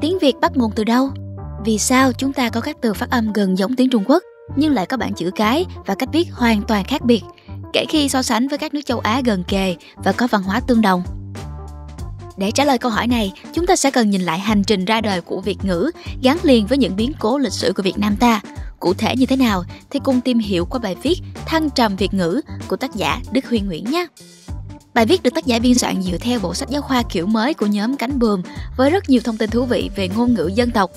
Tiếng Việt bắt nguồn từ đâu? Vì sao chúng ta có các từ phát âm gần giống tiếng Trung Quốc nhưng lại có bảng chữ cái và cách viết hoàn toàn khác biệt, kể khi so sánh với các nước châu Á gần kề và có văn hóa tương đồng? Để trả lời câu hỏi này, chúng ta sẽ cần nhìn lại hành trình ra đời của Việt ngữ gắn liền với những biến cố lịch sử của Việt Nam ta. Cụ thể như thế nào thì cùng tìm hiểu qua bài viết Thăng trầm Việt ngữ của tác giả Đức Huy Nguyễn nhé. Bài viết được tác giả biên soạn dựa theo bộ sách giáo khoa kiểu mới của nhóm Cánh Buồm với rất nhiều thông tin thú vị về ngôn ngữ dân tộc.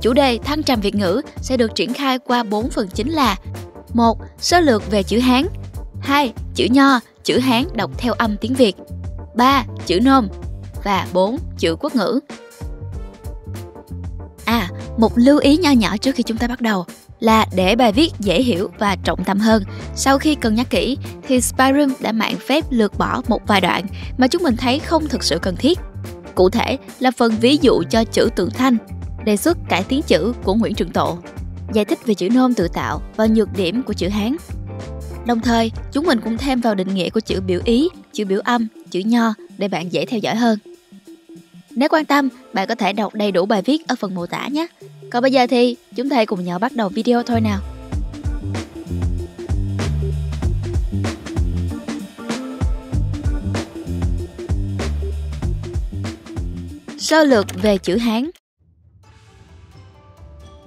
Chủ đề Thăng trầm Việt ngữ sẽ được triển khai qua 4 phần chính là: 1. Sơ lược về chữ Hán, 2. Chữ Nho, chữ Hán đọc theo âm tiếng Việt, 3. Chữ Nôm và 4. Chữ quốc ngữ. Một lưu ý nho nhỏ trước khi chúng ta bắt đầu là để bài viết dễ hiểu và trọng tâm hơn, sau khi cân nhắc kỹ thì Spiderum đã mạn phép lược bỏ một vài đoạn mà chúng mình thấy không thực sự cần thiết. Cụ thể là phần ví dụ cho chữ tượng thanh, đề xuất cải tiến chữ của Nguyễn Trường Tộ, giải thích về chữ nôm tự tạo và nhược điểm của chữ Hán. Đồng thời, chúng mình cũng thêm vào định nghĩa của chữ biểu ý, chữ biểu âm, chữ nho để bạn dễ theo dõi hơn. Nếu quan tâm, bạn có thể đọc đầy đủ bài viết ở phần mô tả nhé. Còn bây giờ thì chúng ta hãy cùng nhau bắt đầu video thôi nào. Sơ lược về chữ Hán.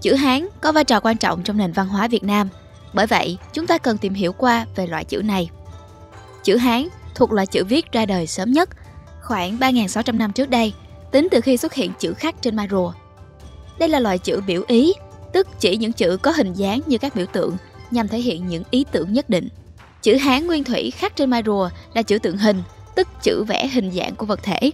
Chữ Hán có vai trò quan trọng trong nền văn hóa Việt Nam, bởi vậy chúng ta cần tìm hiểu qua về loại chữ này. Chữ Hán thuộc loại chữ viết ra đời sớm nhất, khoảng 3.600 năm trước đây, tính từ khi xuất hiện chữ khắc trên mai rùa. Đây là loại chữ biểu ý, tức chỉ những chữ có hình dáng như các biểu tượng nhằm thể hiện những ý tưởng nhất định. Chữ Hán nguyên thủy khắc trên mai rùa là chữ tượng hình, tức chữ vẽ hình dạng của vật thể.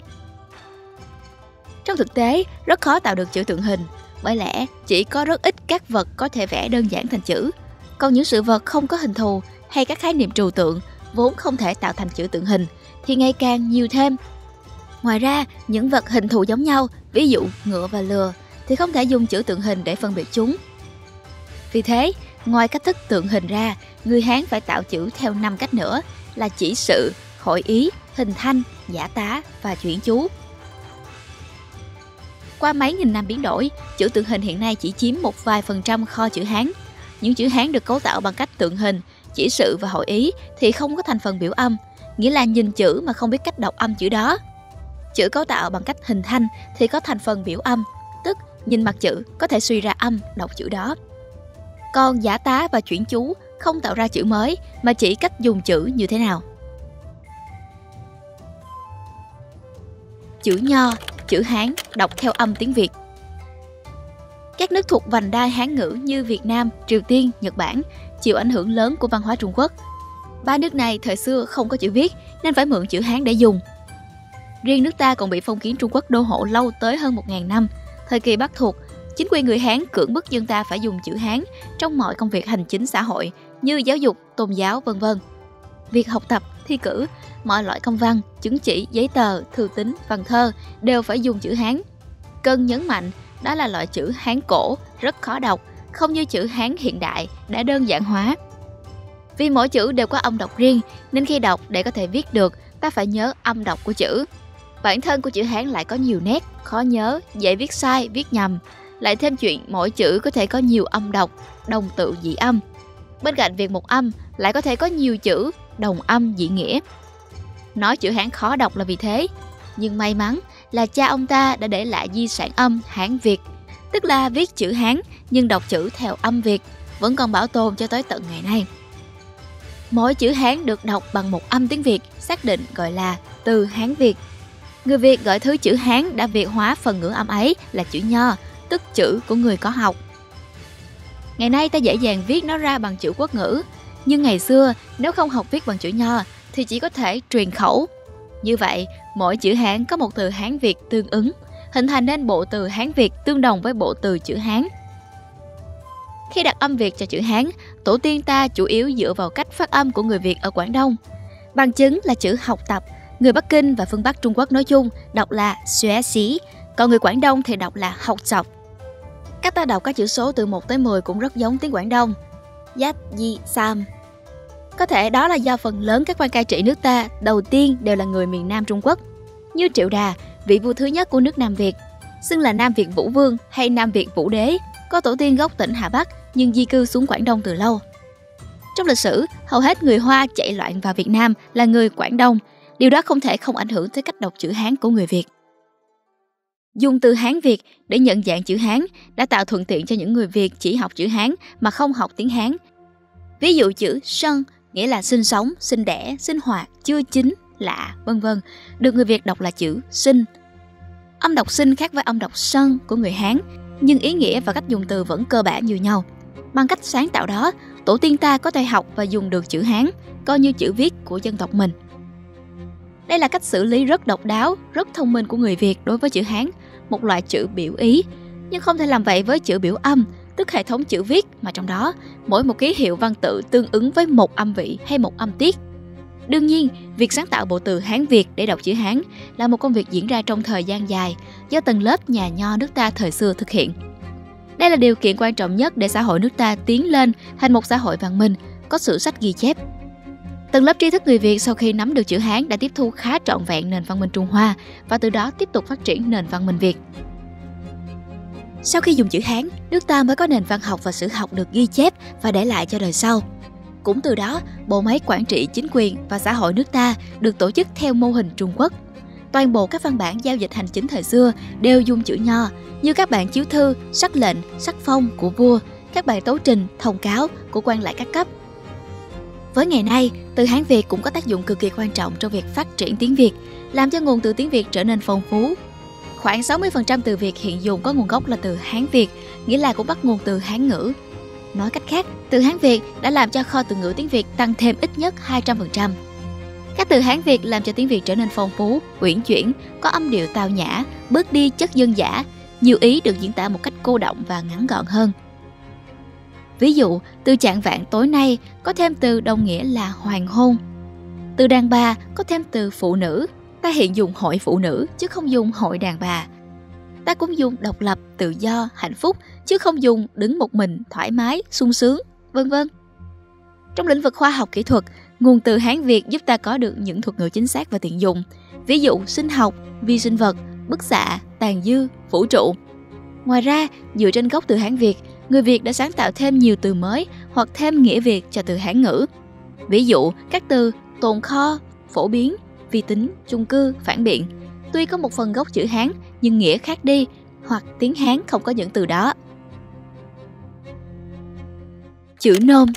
Trong thực tế, rất khó tạo được chữ tượng hình, bởi lẽ chỉ có rất ít các vật có thể vẽ đơn giản thành chữ, còn những sự vật không có hình thù hay các khái niệm trừu tượng vốn không thể tạo thành chữ tượng hình thì ngày càng nhiều thêm. Ngoài ra, những vật hình thù giống nhau, ví dụ ngựa và lừa, thì không thể dùng chữ tượng hình để phân biệt chúng. Vì thế, ngoài cách thức tượng hình ra, người Hán phải tạo chữ theo 5 cách nữa là chỉ sự, hội ý, hình thanh, giả tá và chuyển chú. Qua mấy nghìn năm biến đổi, chữ tượng hình hiện nay chỉ chiếm một vài % kho chữ Hán. Những chữ Hán được cấu tạo bằng cách tượng hình, chỉ sự và hội ý thì không có thành phần biểu âm, nghĩa là nhìn chữ mà không biết cách đọc âm chữ đó. Chữ cấu tạo bằng cách hình thanh thì có thành phần biểu âm, tức nhìn mặt chữ có thể suy ra âm đọc chữ đó. Còn giả tá và chuyển chú không tạo ra chữ mới mà chỉ cách dùng chữ như thế nào. Chữ Nho, chữ Hán đọc theo âm tiếng Việt. Các nước thuộc vành đai Hán ngữ như Việt Nam, Triều Tiên, Nhật Bản chịu ảnh hưởng lớn của văn hóa Trung Quốc. Ba nước này thời xưa không có chữ viết nên phải mượn chữ Hán để dùng. Riêng nước ta còn bị phong kiến Trung Quốc đô hộ lâu tới hơn 1.000 năm. Thời kỳ Bắc thuộc, chính quyền người Hán cưỡng bức dân ta phải dùng chữ Hán trong mọi công việc hành chính xã hội như giáo dục, tôn giáo, v.v. Việc học tập, thi cử, mọi loại công văn, chứng chỉ, giấy tờ, thư tín, văn thơ đều phải dùng chữ Hán. Cần nhấn mạnh, đó là loại chữ Hán cổ, rất khó đọc, không như chữ Hán hiện đại đã đơn giản hóa. Vì mỗi chữ đều có âm đọc riêng, nên khi đọc để có thể viết được, ta phải nhớ âm đọc của chữ. Bản thân của chữ Hán lại có nhiều nét, khó nhớ, dễ viết sai, viết nhầm. Lại thêm chuyện mỗi chữ có thể có nhiều âm đọc, đồng tự dị âm. Bên cạnh việc một âm, lại có thể có nhiều chữ, đồng âm dị nghĩa. Nói chữ Hán khó đọc là vì thế. Nhưng may mắn là cha ông ta đã để lại di sản âm Hán Việt, tức là viết chữ Hán nhưng đọc chữ theo âm Việt, vẫn còn bảo tồn cho tới tận ngày nay. Mỗi chữ Hán được đọc bằng một âm tiếng Việt xác định gọi là từ Hán Việt. Người Việt gọi thứ chữ Hán đã Việt hóa phần ngữ âm ấy là chữ Nho, tức chữ của người có học. Ngày nay ta dễ dàng viết nó ra bằng chữ quốc ngữ, nhưng ngày xưa nếu không học viết bằng chữ Nho thì chỉ có thể truyền khẩu. Như vậy, mỗi chữ Hán có một từ Hán Việt tương ứng, hình thành nên bộ từ Hán Việt tương đồng với bộ từ chữ Hán. Khi đặt âm Việt cho chữ Hán, tổ tiên ta chủ yếu dựa vào cách phát âm của người Việt ở Quảng Đông. Bằng chứng là chữ học tập, người Bắc Kinh và phương Bắc Trung Quốc nói chung đọc là xóe xí, còn người Quảng Đông thì đọc là học sọc. Cách ta đọc các chữ số từ 1 tới 10 cũng rất giống tiếng Quảng Đông. Yat, Yi, Sam. Có thể đó là do phần lớn các quan cai trị nước ta đầu tiên đều là người miền Nam Trung Quốc, như Triệu Đà, vị vua thứ nhất của nước Nam Việt, xưng là Nam Việt Vũ Vương hay Nam Việt Vũ Đế, có tổ tiên gốc tỉnh Hà Bắc nhưng di cư xuống Quảng Đông từ lâu. Trong lịch sử, hầu hết người Hoa chạy loạn vào Việt Nam là người Quảng Đông, điều đó không thể không ảnh hưởng tới cách đọc chữ Hán của người Việt. Dùng từ Hán Việt để nhận dạng chữ Hán đã tạo thuận tiện cho những người Việt chỉ học chữ Hán mà không học tiếng Hán. Ví dụ chữ sân nghĩa là sinh sống, sinh đẻ, sinh hoạt, chưa chín, lạ, vân vân, được người Việt đọc là chữ sinh. Âm đọc sinh khác với âm đọc sân của người Hán, nhưng ý nghĩa và cách dùng từ vẫn cơ bản như nhau. Bằng cách sáng tạo đó, tổ tiên ta có thể học và dùng được chữ Hán, coi như chữ viết của dân tộc mình. Đây là cách xử lý rất độc đáo, rất thông minh của người Việt đối với chữ Hán, một loại chữ biểu ý, nhưng không thể làm vậy với chữ biểu âm, tức hệ thống chữ viết mà trong đó mỗi một ký hiệu văn tự tương ứng với một âm vị hay một âm tiết. Đương nhiên, việc sáng tạo bộ từ Hán Việt để đọc chữ Hán là một công việc diễn ra trong thời gian dài do tầng lớp nhà nho nước ta thời xưa thực hiện. Đây là điều kiện quan trọng nhất để xã hội nước ta tiến lên thành một xã hội văn minh, có sử sách ghi chép. Tầng lớp tri thức người Việt sau khi nắm được chữ Hán đã tiếp thu khá trọn vẹn nền văn minh Trung Hoa và từ đó tiếp tục phát triển nền văn minh Việt. Sau khi dùng chữ Hán, nước ta mới có nền văn học và sử học được ghi chép và để lại cho đời sau. Cũng từ đó, bộ máy quản trị, chính quyền và xã hội nước ta được tổ chức theo mô hình Trung Quốc. Toàn bộ các văn bản giao dịch hành chính thời xưa đều dùng chữ Nho, như các bản chiếu thư, sắc lệnh, sắc phong của vua, các bài tấu trình, thông cáo của quan lại các cấp. Với ngày nay, từ Hán Việt cũng có tác dụng cực kỳ quan trọng trong việc phát triển tiếng Việt, làm cho nguồn từ tiếng Việt trở nên phong phú. Khoảng 60% từ Việt hiện dùng có nguồn gốc là từ Hán Việt, nghĩa là cũng bắt nguồn từ Hán ngữ. Nói cách khác, từ Hán Việt đã làm cho kho từ ngữ tiếng Việt tăng thêm ít nhất 200%. Các từ Hán Việt làm cho tiếng Việt trở nên phong phú, uyển chuyển, có âm điệu tao nhã, bớt đi chất dân dã, nhiều ý được diễn tả một cách cô đọng và ngắn gọn hơn. Ví dụ, từ chạng vạn tối nay có thêm từ đồng nghĩa là hoàng hôn. Từ đàn bà có thêm từ phụ nữ. Ta hiện dùng hội phụ nữ chứ không dùng hội đàn bà. Ta cũng dùng độc lập, tự do, hạnh phúc chứ không dùng đứng một mình, thoải mái, sung sướng, vân vân. Trong lĩnh vực khoa học kỹ thuật, nguồn từ Hán Việt giúp ta có được những thuật ngữ chính xác và tiện dụng. Ví dụ sinh học, vi sinh vật, bức xạ, tàn dư, vũ trụ. Ngoài ra, dựa trên gốc từ Hán Việt, người Việt đã sáng tạo thêm nhiều từ mới hoặc thêm nghĩa Việt cho từ Hán ngữ. Ví dụ, các từ tồn kho, phổ biến, vi tính, chung cư, phản biện. Tuy có một phần gốc chữ Hán nhưng nghĩa khác đi, hoặc tiếng Hán không có những từ đó. Chữ nôm.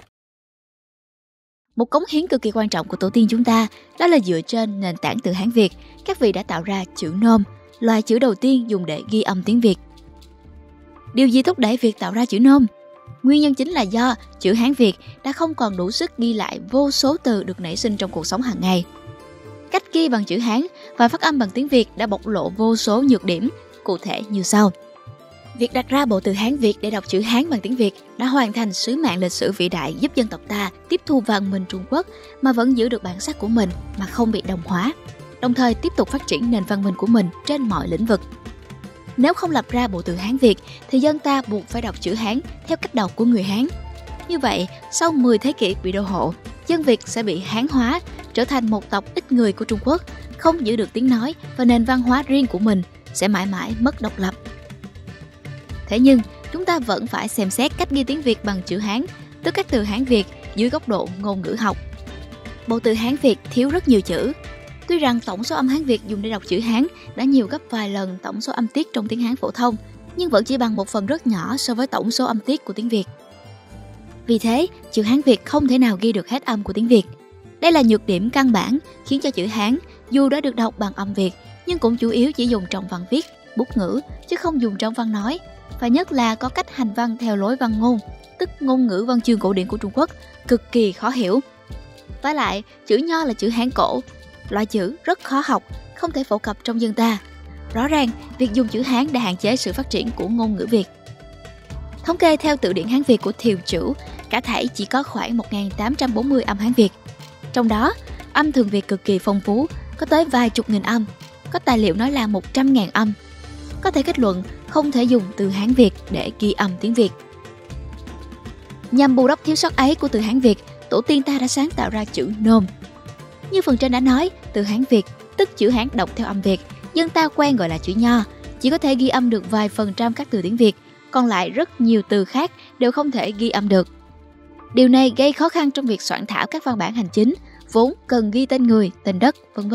Một cống hiến cực kỳ quan trọng của tổ tiên chúng ta đó là dựa trên nền tảng từ Hán Việt, các vị đã tạo ra chữ nôm, loại chữ đầu tiên dùng để ghi âm tiếng Việt. Điều gì thúc đẩy việc tạo ra chữ nôm? Nguyên nhân chính là do chữ Hán Việt đã không còn đủ sức ghi lại vô số từ được nảy sinh trong cuộc sống hàng ngày. Cách ghi bằng chữ Hán và phát âm bằng tiếng Việt đã bộc lộ vô số nhược điểm, cụ thể như sau. Việc đặt ra bộ từ Hán Việt để đọc chữ Hán bằng tiếng Việt đã hoàn thành sứ mạng lịch sử vĩ đại giúp dân tộc ta tiếp thu văn minh Trung Quốc mà vẫn giữ được bản sắc của mình mà không bị đồng hóa, đồng thời tiếp tục phát triển nền văn minh của mình trên mọi lĩnh vực. Nếu không lập ra bộ từ Hán Việt thì dân ta buộc phải đọc chữ Hán theo cách đọc của người Hán. Như vậy, sau 10 thế kỷ bị đô hộ, dân Việt sẽ bị Hán hóa, trở thành một tộc ít người của Trung Quốc, không giữ được tiếng nói và nền văn hóa riêng của mình, sẽ mãi mãi mất độc lập. Thế nhưng, chúng ta vẫn phải xem xét cách ghi tiếng Việt bằng chữ Hán, tức các từ Hán Việt dưới góc độ ngôn ngữ học. Bộ từ Hán Việt thiếu rất nhiều chữ. Tuy rằng tổng số âm Hán Việt dùng để đọc chữ Hán đã nhiều gấp vài lần tổng số âm tiết trong tiếng Hán phổ thông, nhưng vẫn chỉ bằng một phần rất nhỏ so với tổng số âm tiết của tiếng Việt. Vì thế, chữ Hán Việt không thể nào ghi được hết âm của tiếng Việt. Đây là nhược điểm căn bản khiến cho chữ Hán dù đã được đọc bằng âm Việt nhưng cũng chủ yếu chỉ dùng trong văn viết, bút ngữ chứ không dùng trong văn nói, và nhất là có cách hành văn theo lối văn ngôn, tức ngôn ngữ văn chương cổ điển của Trung Quốc, cực kỳ khó hiểu. Vả lại, chữ Nho là chữ Hán cổ, loại chữ rất khó học, không thể phổ cập trong dân ta. Rõ ràng, việc dùng chữ Hán đã hạn chế sự phát triển của ngôn ngữ Việt. Thống kê theo từ điển Hán Việt của Thiều Chữ, cả thảy chỉ có khoảng 1840 âm Hán Việt. Trong đó, âm Thường Việt cực kỳ phong phú, có tới vài chục nghìn âm, có tài liệu nói là 100.000 âm. Có thể kết luận không thể dùng từ Hán Việt để ghi âm tiếng Việt. Nhằm bù đắp thiếu sót ấy của từ Hán Việt, tổ tiên ta đã sáng tạo ra chữ nôm. Như phần trên đã nói, từ Hán Việt, tức chữ Hán đọc theo âm Việt, dân ta quen gọi là chữ Nho, chỉ có thể ghi âm được vài % các từ tiếng Việt, còn lại rất nhiều từ khác đều không thể ghi âm được. Điều này gây khó khăn trong việc soạn thảo các văn bản hành chính, vốn cần ghi tên người, tên đất, v.v.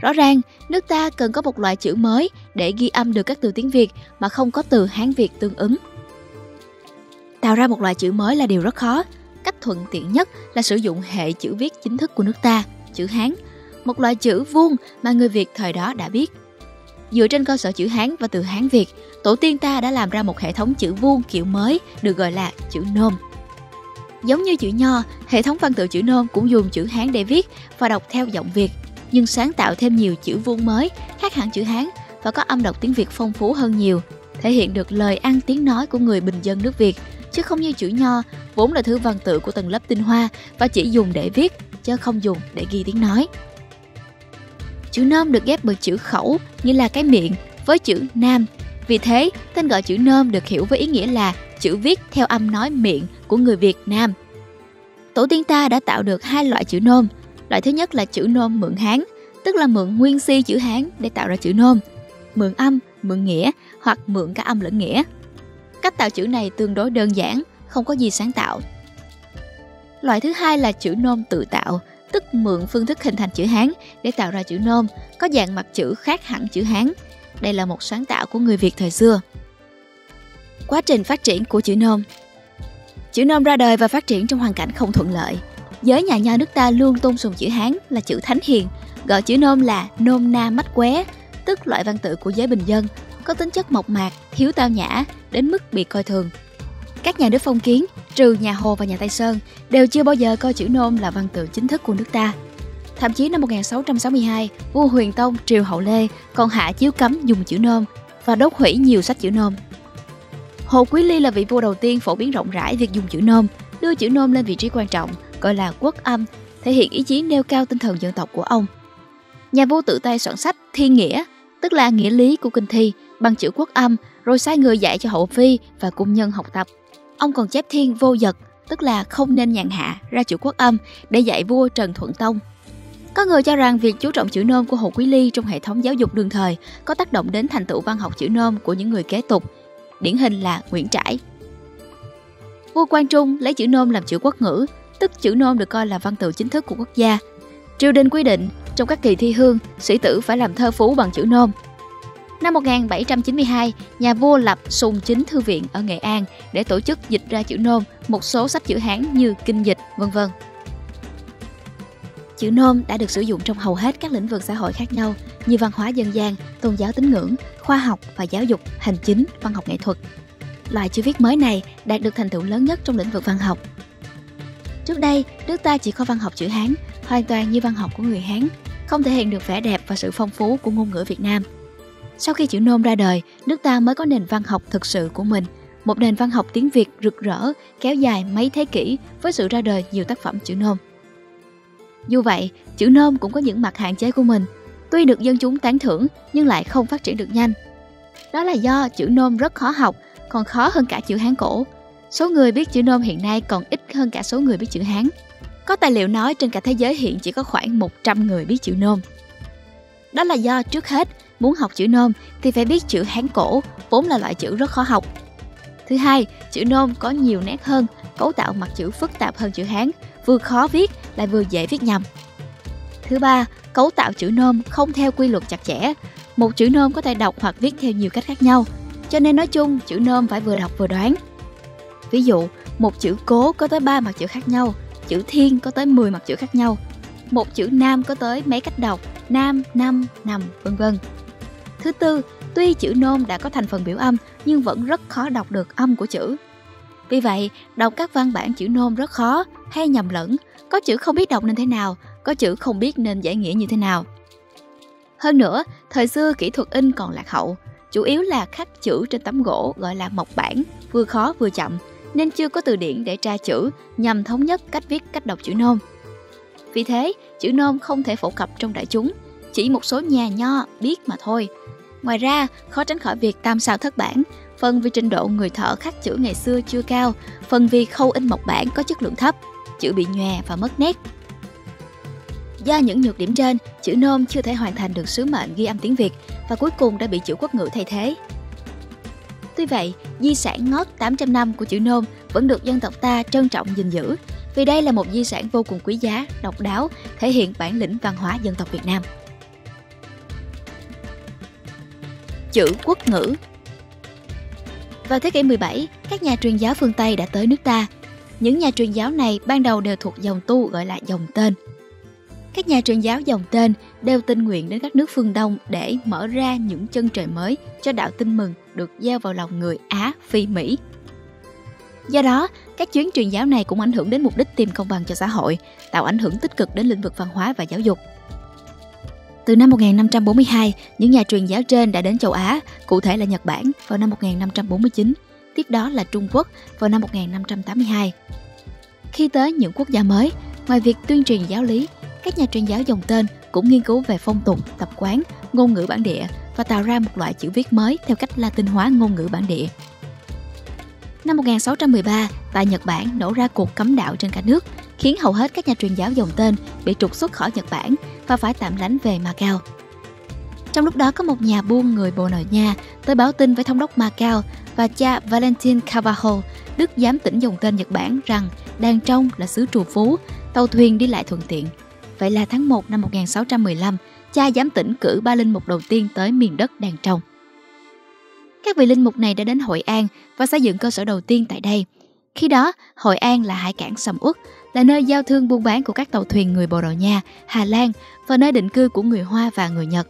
Rõ ràng, nước ta cần có một loại chữ mới để ghi âm được các từ tiếng Việt mà không có từ Hán Việt tương ứng. Tạo ra một loại chữ mới là điều rất khó. Cách thuận tiện nhất là sử dụng hệ chữ viết chính thức của nước ta, chữ Hán, một loại chữ vuông mà người Việt thời đó đã biết. Dựa trên cơ sở chữ Hán và từ Hán Việt, tổ tiên ta đã làm ra một hệ thống chữ vuông kiểu mới được gọi là chữ Nôm. Giống như chữ Nho, hệ thống văn tự chữ Nôm cũng dùng chữ Hán để viết và đọc theo giọng Việt, nhưng sáng tạo thêm nhiều chữ vuông mới khác hẳn chữ Hán và có âm đọc tiếng Việt phong phú hơn nhiều, thể hiện được lời ăn tiếng nói của người bình dân nước Việt, chứ không như chữ Nho vốn là thứ văn tự của tầng lớp tinh hoa và chỉ dùng để viết chứ không dùng để ghi tiếng nói. Chữ Nôm được ghép bởi chữ khẩu, nghĩa là cái miệng, với chữ nam. Vì thế, tên gọi chữ Nôm được hiểu với ý nghĩa là chữ viết theo âm nói miệng của người Việt Nam. Tổ tiên ta đã tạo được hai loại chữ Nôm. Loại thứ nhất là chữ Nôm mượn Hán, tức là mượn nguyên si chữ Hán để tạo ra chữ Nôm, mượn âm, mượn nghĩa hoặc mượn cả âm lẫn nghĩa. Cách tạo chữ này tương đối đơn giản, không có gì sáng tạo. Loại thứ hai là chữ Nôm tự tạo, tức mượn phương thức hình thành chữ Hán để tạo ra chữ Nôm, có dạng mặt chữ khác hẳn chữ Hán. Đây là một sáng tạo của người Việt thời xưa. Quá trình phát triển của chữ Nôm. Chữ Nôm ra đời và phát triển trong hoàn cảnh không thuận lợi. Giới nhà nho nước ta luôn tôn sùng chữ Hán là chữ thánh hiền, gọi chữ Nôm là nôm na mách qué, tức loại văn tự của giới bình dân, có tính chất mộc mạc, thiếu tao nhã, đến mức bị coi thường. Các nhà nước phong kiến, trừ nhà Hồ và nhà Tây Sơn, đều chưa bao giờ coi chữ Nôm là văn tự chính thức của nước ta. Thậm chí năm 1662, vua Huyền Tông triều Hậu Lê còn hạ chiếu cấm dùng chữ Nôm và đốt hủy nhiều sách chữ Nôm. Hồ Quý Ly là vị vua đầu tiên phổ biến rộng rãi việc dùng chữ Nôm, đưa chữ Nôm lên vị trí quan trọng, gọi là quốc âm, thể hiện ý chí nêu cao tinh thần dân tộc của ông. Nhà vua tự tay soạn sách Thiên Nghĩa, tức là nghĩa lý của kinh thi, bằng chữ quốc âm, rồi sai người dạy cho hậu phi và cung nhân học tập. Ông còn chép Thiên Vô Dật, tức là không nên nhàn hạ, ra chữ quốc âm để dạy vua Trần Thuận Tông. Có người cho rằng việc chú trọng chữ Nôm của Hồ Quý Ly trong hệ thống giáo dục đương thời có tác động đến thành tựu văn học chữ Nôm của những người kế tục, điển hình là Nguyễn Trãi. Vua Quang Trung lấy chữ Nôm làm chữ quốc ngữ, tức chữ Nôm được coi là văn tự chính thức của quốc gia. Triều đình quy định trong các kỳ thi hương, sĩ tử phải làm thơ phú bằng chữ Nôm. Năm 1792, nhà vua lập Sùng Chính Thư viện ở Nghệ An để tổ chức dịch ra chữ Nôm một số sách chữ Hán như kinh dịch, v.v. Chữ Nôm đã được sử dụng trong hầu hết các lĩnh vực xã hội khác nhau như văn hóa dân gian, tôn giáo tín ngưỡng, khoa học và giáo dục, hành chính, văn học nghệ thuật. Loại chữ viết mới này đạt được thành tựu lớn nhất trong lĩnh vực văn học. Trước đây, nước ta chỉ có văn học chữ Hán, hoàn toàn như văn học của người Hán, không thể hiện được vẻ đẹp và sự phong phú của ngôn ngữ Việt Nam. Sau khi chữ Nôm ra đời, nước ta mới có nền văn học thực sự của mình, một nền văn học tiếng Việt rực rỡ, kéo dài mấy thế kỷ với sự ra đời nhiều tác phẩm chữ Nôm. Dù vậy, chữ Nôm cũng có những mặt hạn chế của mình, tuy được dân chúng tán thưởng nhưng lại không phát triển được nhanh. Đó là do chữ Nôm rất khó học, còn khó hơn cả chữ Hán cổ. Số người biết chữ Nôm hiện nay còn ít hơn cả số người biết chữ Hán. Có tài liệu nói trên cả thế giới hiện chỉ có khoảng 100 người biết chữ Nôm. Đó là do trước hết, muốn học chữ Nôm thì phải biết chữ Hán cổ, vốn là loại chữ rất khó học. Thứ hai, chữ Nôm có nhiều nét hơn, cấu tạo mặt chữ phức tạp hơn chữ Hán, vừa khó viết lại vừa dễ viết nhầm. Thứ ba, cấu tạo chữ Nôm không theo quy luật chặt chẽ. Một chữ Nôm có thể đọc hoặc viết theo nhiều cách khác nhau, cho nên nói chung chữ Nôm phải vừa đọc vừa đoán. Ví dụ, một chữ cố có tới 3 mặt chữ khác nhau, chữ thiên có tới 10 mặt chữ khác nhau, một chữ nam có tới mấy cách đọc, nam, năm, nằm, v.v. Thứ tư, tuy chữ Nôm đã có thành phần biểu âm nhưng vẫn rất khó đọc được âm của chữ. Vì vậy, đọc các văn bản chữ Nôm rất khó, hay nhầm lẫn, có chữ không biết đọc nên thế nào, có chữ không biết nên giải nghĩa như thế nào. Hơn nữa, thời xưa kỹ thuật in còn lạc hậu, chủ yếu là khắc chữ trên tấm gỗ gọi là mộc bản, vừa khó vừa chậm, nên chưa có từ điển để tra chữ nhằm thống nhất cách viết cách đọc chữ Nôm. Vì thế, chữ Nôm không thể phổ cập trong đại chúng, chỉ một số nhà nho biết mà thôi. Ngoài ra, khó tránh khỏi việc tam sao thất bản, phần vì trình độ người thợ khắc chữ ngày xưa chưa cao, phần vì khâu in mộc bản có chất lượng thấp, chữ bị nhòe và mất nét. Do những nhược điểm trên, chữ Nôm chưa thể hoàn thành được sứ mệnh ghi âm tiếng Việt và cuối cùng đã bị chữ Quốc ngữ thay thế. Tuy vậy, di sản ngót 800 năm của chữ Nôm vẫn được dân tộc ta trân trọng gìn giữ, vì đây là một di sản vô cùng quý giá, độc đáo, thể hiện bản lĩnh văn hóa dân tộc Việt Nam. Chữ Quốc ngữ. Vào thế kỷ 17, các nhà truyền giáo phương Tây đã tới nước ta. Những nhà truyền giáo này ban đầu đều thuộc dòng tu gọi là dòng tên. Các nhà truyền giáo dòng tên đều tình nguyện đến các nước phương Đông để mở ra những chân trời mới cho đạo tin mừng được gieo vào lòng người Á, Phi, Mỹ. Do đó, các chuyến truyền giáo này cũng ảnh hưởng đến mục đích tìm công bằng cho xã hội, tạo ảnh hưởng tích cực đến lĩnh vực văn hóa và giáo dục. Từ năm 1542, những nhà truyền giáo trên đã đến châu Á, cụ thể là Nhật Bản vào năm 1549, tiếp đó là Trung Quốc vào năm 1582. Khi tới những quốc gia mới, ngoài việc tuyên truyền giáo lý, các nhà truyền giáo dòng tên cũng nghiên cứu về phong tục, tập quán, ngôn ngữ bản địa và tạo ra một loại chữ viết mới theo cách Latin hóa ngôn ngữ bản địa. Năm 1613, tại Nhật Bản nổ ra cuộc cấm đạo trên cả nước, khiến hầu hết các nhà truyền giáo dòng tên bị trục xuất khỏi Nhật Bản và phải tạm lánh về Macau. Trong lúc đó có một nhà buôn người Bồ Đào Nha tới báo tin với thống đốc Macau và cha Valentin Kavaho, đức giám tỉnh dòng tên Nhật Bản, rằng Đàn Trong là xứ trù phú, tàu thuyền đi lại thuận tiện. Vậy là tháng 1 năm 1615, cha giám tỉnh cử 3 linh mục đầu tiên tới miền đất Đàn Trong. Các vị linh mục này đã đến Hội An và xây dựng cơ sở đầu tiên tại đây. Khi đó, Hội An là hải cảng sầm uất, là nơi giao thương buôn bán của các tàu thuyền người Bồ Đào Nha, Hà Lan và nơi định cư của người Hoa và người Nhật.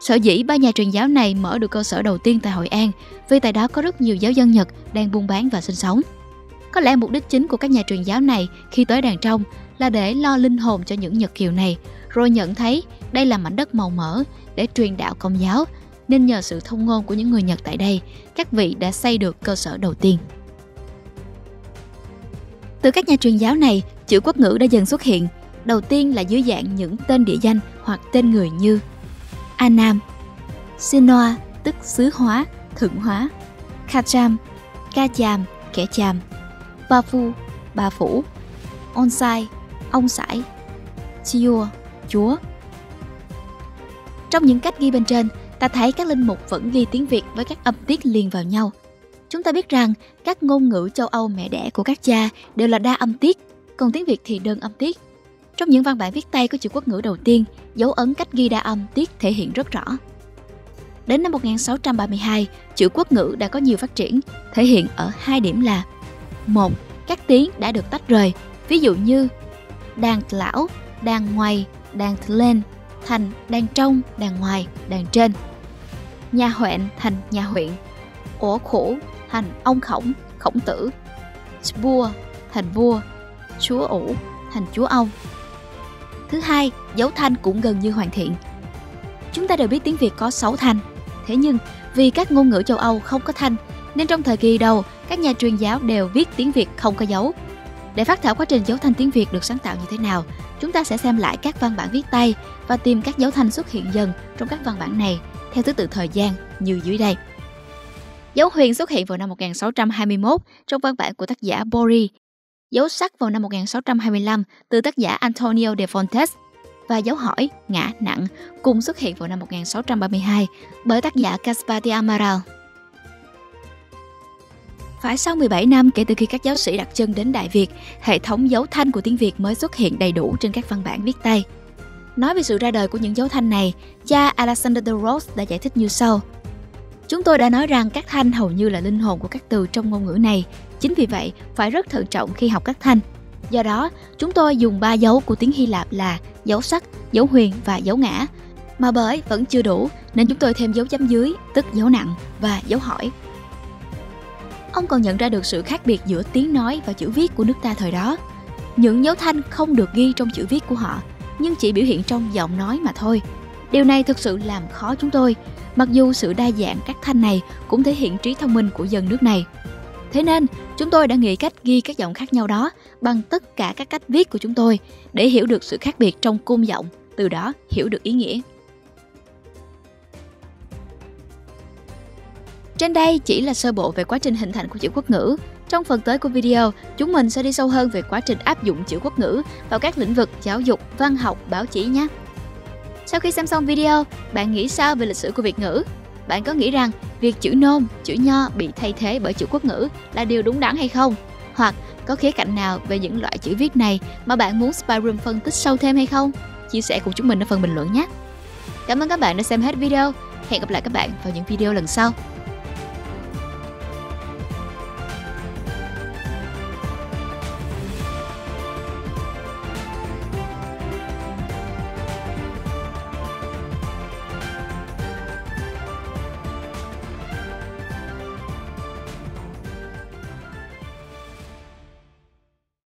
Sở dĩ 3 nhà truyền giáo này mở được cơ sở đầu tiên tại Hội An vì tại đó có rất nhiều giáo dân Nhật đang buôn bán và sinh sống. Có lẽ mục đích chính của các nhà truyền giáo này khi tới Đàn Trong là để lo linh hồn cho những Nhật kiều này, rồi nhận thấy đây là mảnh đất màu mỡ để truyền đạo Công giáo, nên nhờ sự thông ngôn của những người Nhật tại đây, các vị đã xây được cơ sở đầu tiên. Từ các nhà truyền giáo này, chữ Quốc ngữ đã dần xuất hiện, đầu tiên là dưới dạng những tên địa danh hoặc tên người như A Nam, Sinoa tức xứ hóa, thượng hóa, Kha Cham, kẻ chàm, Ba Phu, Ba Phủ, Onsai, ông sải, Chiua, chúa. Trong những cách ghi bên trên, ta thấy các linh mục vẫn ghi tiếng Việt với các âm tiết liền vào nhau. Chúng ta biết rằng các ngôn ngữ châu Âu mẹ đẻ của các cha đều là đa âm tiết, còn tiếng Việt thì đơn âm tiết. Trong những văn bản viết tay của chữ Quốc ngữ đầu tiên, dấu ấn cách ghi đa âm tiết thể hiện rất rõ. Đến năm 1632, chữ Quốc ngữ đã có nhiều phát triển, thể hiện ở 2 điểm là: 1. Các tiếng đã được tách rời, ví dụ như Đàn Lão, Đàn Ngoài, Đàn Lên thành Đàn Trong, Đàn Ngoài, Đàn Trên, Nhà Huện thành Nhà Huyện, Ổ Khổ thành ông Khổng, Khổng Tử, Vua thành Vua, Chúa Ủ thành Chúa Ông. Thứ hai, dấu thanh cũng gần như hoàn thiện. Chúng ta đều biết tiếng Việt có 6 thanh, thế nhưng vì các ngôn ngữ châu Âu không có thanh, nên trong thời kỳ đầu các nhà truyền giáo đều viết tiếng Việt không có dấu. Để phát thảo quá trình dấu thanh tiếng Việt được sáng tạo như thế nào, chúng ta sẽ xem lại các văn bản viết tay và tìm các dấu thanh xuất hiện dần trong các văn bản này theo thứ tự thời gian như dưới đây. Dấu huyền xuất hiện vào năm 1621 trong văn bản của tác giả Bori, dấu sắc vào năm 1625 từ tác giả Antonio de Fontes và dấu hỏi, ngã, nặng cùng xuất hiện vào năm 1632 bởi tác giả Caspar de Amaral. Phải sau 17 năm kể từ khi các giáo sĩ đặt chân đến Đại Việt, hệ thống dấu thanh của tiếng Việt mới xuất hiện đầy đủ trên các văn bản viết tay. Nói về sự ra đời của những dấu thanh này, cha Alexander de Rhodes đã giải thích như sau. Chúng tôi đã nói rằng các thanh hầu như là linh hồn của các từ trong ngôn ngữ này, chính vì vậy phải rất thận trọng khi học các thanh. Do đó, chúng tôi dùng 3 dấu của tiếng Hy Lạp là dấu sắc, dấu huyền và dấu ngã. Mà bởi vẫn chưa đủ nên chúng tôi thêm dấu chấm dưới, tức dấu nặng và dấu hỏi. Ông còn nhận ra được sự khác biệt giữa tiếng nói và chữ viết của nước ta thời đó. Những dấu thanh không được ghi trong chữ viết của họ, nhưng chỉ biểu hiện trong giọng nói mà thôi. Điều này thực sự làm khó chúng tôi, mặc dù sự đa dạng các thanh này cũng thể hiện trí thông minh của dân nước này. Thế nên, chúng tôi đã nghĩ cách ghi các giọng khác nhau đó bằng tất cả các cách viết của chúng tôi để hiểu được sự khác biệt trong cung giọng, từ đó hiểu được ý nghĩa. Trên đây chỉ là sơ bộ về quá trình hình thành của chữ quốc ngữ. Trong phần tới của video, chúng mình sẽ đi sâu hơn về quá trình áp dụng chữ quốc ngữ vào các lĩnh vực giáo dục, văn học, báo chí nhé. Sau khi xem xong video, bạn nghĩ sao về lịch sử của Việt ngữ? Bạn có nghĩ rằng việc chữ Nôm, chữ Nho bị thay thế bởi chữ quốc ngữ là điều đúng đắn hay không? Hoặc có khía cạnh nào về những loại chữ viết này mà bạn muốn Spiderum phân tích sâu thêm hay không? Chia sẻ cùng chúng mình ở phần bình luận nhé! Cảm ơn các bạn đã xem hết video. Hẹn gặp lại các bạn vào những video lần sau.